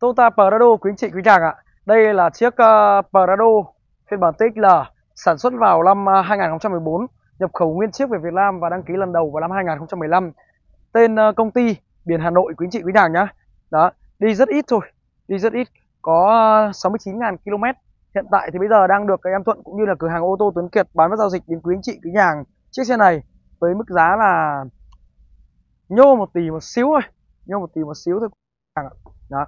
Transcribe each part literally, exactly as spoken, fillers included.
Toyota Prado quý anh chị quý chàng ạ. Đây là chiếc uh, Prado phiên bản tê ích lờ sản xuất vào năm uh, hai nghìn không trăm mười bốn, nhập khẩu nguyên chiếc về Việt Nam và đăng ký lần đầu vào năm hai nghìn không trăm mười lăm. Tên uh, công ty biển Hà Nội quý anh chị quý chàng nhá. Đó, đi rất ít thôi, đi rất ít, có uh, sáu mươi chín nghìn ki lô mét. Hiện tại thì bây giờ đang được cái em Thuận cũng như là cửa hàng ô tô Tuấn Kiệt bán và giao dịch đến quý anh chị quý chàng chiếc xe này với mức giá là nhô một tỷ một xíu thôi, nhô một tỷ một xíu thôi. Đó.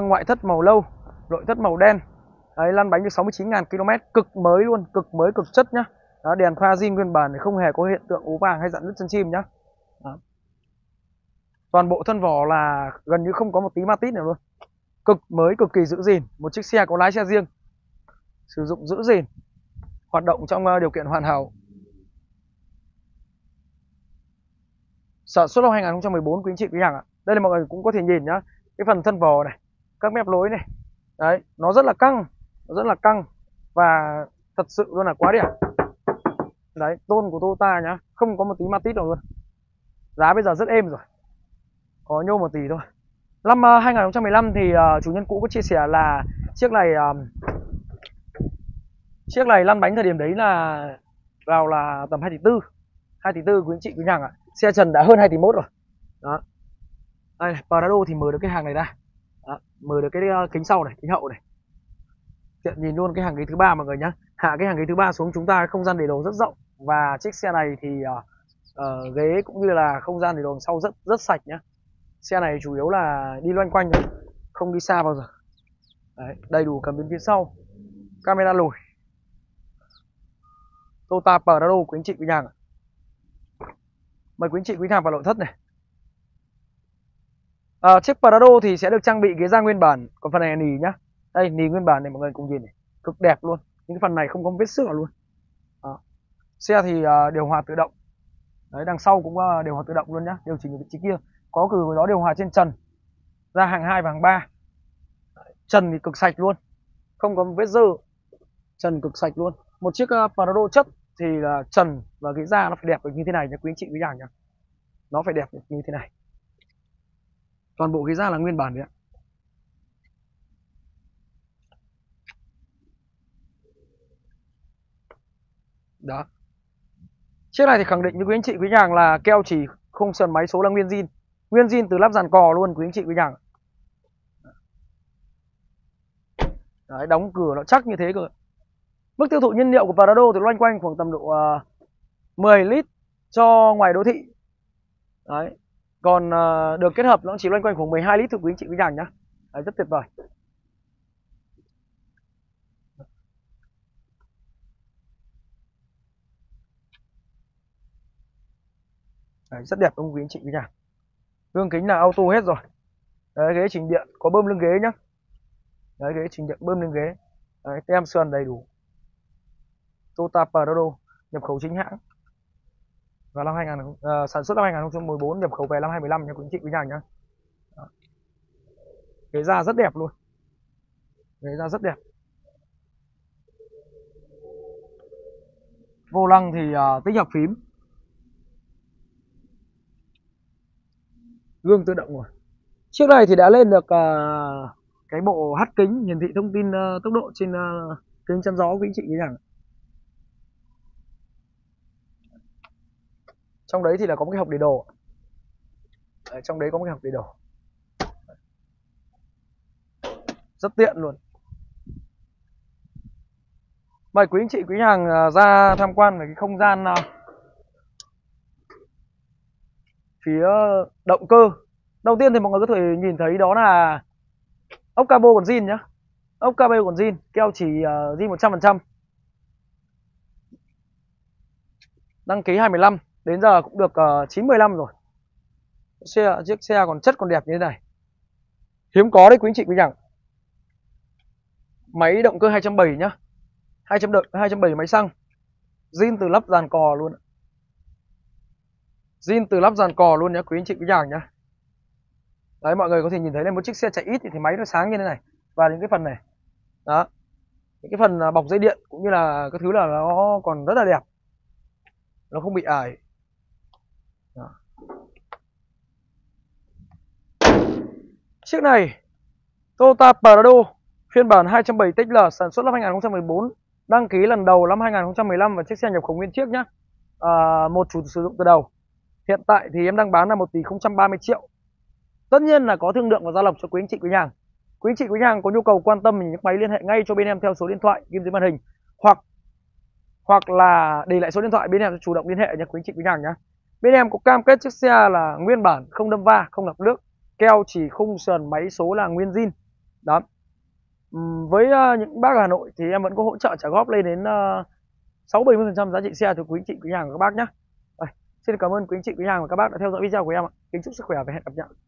Ngoại thất màu lâu, nội thất màu đen. Đấy, lăn bánh được sáu mươi chín nghìn ki lô mét, cực mới luôn, cực mới cực chất nhá. Đó, đèn pha zin nguyên bản thì không hề có hiện tượng ố vàng hay dạn nứt chân chim nhá. Đó. Toàn bộ thân vỏ là gần như không có một tí ma tít nào luôn. Cực mới, cực kỳ giữ gìn, một chiếc xe có lái xe riêng. Sử dụng giữ gìn, hoạt động trong điều kiện hoàn hảo. Sản xuất năm hai nghìn không trăm mười bốn quý anh chị quý hàng ạ. Đây là mọi người cũng có thể nhìn nhá, cái phần thân vò này, các mép lối này, đấy, nó rất là căng, nó rất là căng và thật sự luôn là quá đẹp. Đấy, tôn của Toyota nhá, không có một tí ma tít nào luôn. Giá bây giờ rất êm rồi, có nhô một tỷ thôi. Năm uh, hai nghìn không trăm mười lăm thì uh, chủ nhân cũ có chia sẻ là chiếc này, uh, chiếc này lăn bánh thời điểm đấy là vào là tầm hai tỷ tư, hai tỷ tư quý anh chị quý hàng ạ. Xe trần đã hơn hai tỷ mốt rồi. Đó. Đây này, Prado thì mở được cái hàng này ra. Đó, mở được cái kính sau này, kính hậu này. Tiện nhìn luôn cái hàng ghế thứ ba mọi người nhá. Hạ cái hàng ghế thứ ba xuống chúng ta không gian để đồ rất rộng và chiếc xe này thì uh, uh, ghế cũng như là không gian để đồ sau rất rất sạch nhá. Xe này chủ yếu là đi loanh quanh thôi, không đi xa bao giờ. Đấy, đầy đủ cảm biến phía sau, camera lùi. Toyota Prado quý anh chị quý nhà. Mời quý anh chị quý hàng vào nội thất này. À, chiếc Prado thì sẽ được trang bị ghế da nguyên bản, còn phần này là nỉ nhá. Đây, nỉ nguyên bản này mọi người cùng nhìn này, cực đẹp luôn. Những phần này không có vết xước nào luôn. À, xe thì à, điều hòa tự động. Đấy, đằng sau cũng à, điều hòa tự động luôn nhá, điều chỉnh ở vị trí kia. Có cửa gió điều hòa trên trần, ra hàng hai và hàng ba. Trần thì cực sạch luôn, không có vết dơ. Trần cực sạch luôn. Một chiếc uh, Prado chất thì là trần và ghế da nó phải đẹp được như thế này nha quý anh chị quý hàng nhá. Nó phải đẹp được như thế này. Toàn bộ ghế da là nguyên bản đấy ạ. Đó. Chiếc này thì khẳng định với quý anh chị quý hàng là keo chỉ khung sườn máy số là nguyên zin. Nguyên zin từ lắp dàn cò luôn quý anh chị quý hàng. Đấy, đóng cửa nó chắc như thế cơ. Mức tiêu thụ nhiên liệu của Prado thì loanh quanh khoảng tầm độ uh, mười lít cho ngoài đô thị. Đấy. Còn uh, được kết hợp nó chỉ loanh quanh khoảng mười hai lít thưa quý anh chị quý hàng nhá. Đấy, rất tuyệt vời. Đấy, rất đẹp ông quý anh chị quý hàng. Gương kính là auto hết rồi. Đấy, ghế chỉnh điện có bơm lưng ghế nhá. Đấy, ghế chỉnh điện bơm lưng ghế. Đấy, tem sườn đầy đủ. Toyota Prado nhập khẩu chính hãng và năm hai nghìn uh, sản xuất năm hai nghìn không trăm mười bốn, nhập khẩu về năm hai nghìn không trăm mười lăm nha quý anh chị quý hàng nhá. Ghế da rất đẹp luôn, ghế da rất đẹp. Vô lăng thì uh, tích hợp phím, gương tự động rồi. Chiếc này thì đã lên được uh, cái bộ hắt kính hiển thị thông tin uh, tốc độ trên uh, kính chắn gió quý anh chị quý hàng. Trong đấy thì là có một cái hộp để đồ. Đấy, trong đấy có một cái hộp để đồ. Rất tiện luôn. Mời quý anh chị quý hàng ra tham quan về cái không gian phía động cơ. Đầu tiên thì mọi người có thể nhìn thấy đó là ốc cabo còn zin nhá. Ốc cabo còn zin, keo chỉ zin một trăm phần trăm. Đăng ký hai mươi lăm. Đến giờ cũng được uh, chín mươi lăm rồi. Xe, chiếc xe còn chất còn đẹp như thế này hiếm có đấy quý anh chị quý nhàng. Máy động cơ hai chấm bảy nhá, hai chấm bảy máy xăng, zin từ lắp dàn cò luôn, zin từ lắp dàn cò luôn nhá quý anh chị quý nhàng nhá. Đấy, mọi người có thể nhìn thấy là một chiếc xe chạy ít thì, thì máy nó sáng như thế này. Và những cái phần này đó, những cái phần bọc dây điện cũng như là các thứ là nó còn rất là đẹp, nó không bị ải. Đó. Chiếc này Toyota Prado phiên bản hai trăm bảy mươi T X L sản xuất năm hai nghìn không trăm mười bốn, đăng ký lần đầu năm hai nghìn không trăm mười lăm và chiếc xe nhập khẩu nguyên chiếc nhá. À, một chủ sử dụng từ đầu. Hiện tại thì em đang bán là một tỷ không trăm ba mươi triệu. Tất nhiên là có thương lượng và gia lập cho quý anh chị quý hàng. Quý anh chị quý hàng có nhu cầu quan tâm những máy liên hệ ngay cho bên em theo số điện thoại ghim dưới màn hình hoặc hoặc là để lại số điện thoại bên em sẽ chủ động liên hệ nha quý anh chị quý hàng nhá. Bên em có cam kết chiếc xe là nguyên bản, không đâm va, không ngập nước, keo chỉ khung sườn, máy số là nguyên zin. Đó. Với uh, những bác ở Hà Nội thì em vẫn có hỗ trợ trả góp lên đến uh, sáu bảy mươi phần trăm giá trị xe từ quý anh chị quý hàng và các bác nhé. Xin cảm ơn quý anh chị quý hàng và các bác đã theo dõi video của em ạ. Kính chúc sức khỏe và hẹn gặp lại.